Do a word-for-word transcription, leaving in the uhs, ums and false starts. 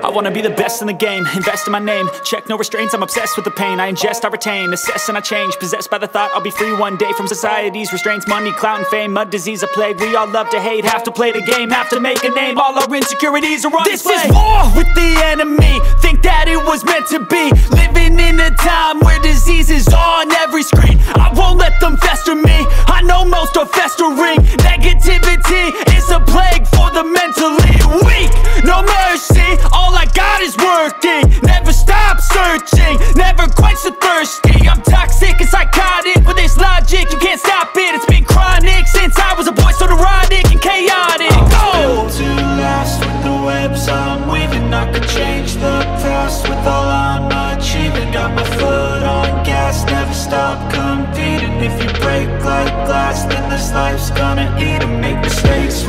I wanna be the best in the game, invest in my name. Check no restraints, I'm obsessed with the pain. I ingest, I retain, assess and I change. Possessed by the thought I'll be free one day from society's restraints. Money, clout and fame, mud, disease, a plague. We all love to hate, have to play the game, have to make a name. All our insecurities are on display. This is war with the enemy, think that it was meant to be. Living in a time where disease is on every screen. I won't let them fester me, I know most are festering. Negativity is a plague for the mentally weak. No mercy, all I got is working. Never stop searching, never quench the thirsty. I'm toxic and psychotic, with this logic you can't stop it. It's been chronic since I was a boy, so neurotic and chaotic. Oh. I'm still too lost with the webs I'm weaving. I could change the past with all I'm achieving. Got my foot on gas, never stop competing. If you break like glass, then this life's gonna eat 'em. Make mistakes.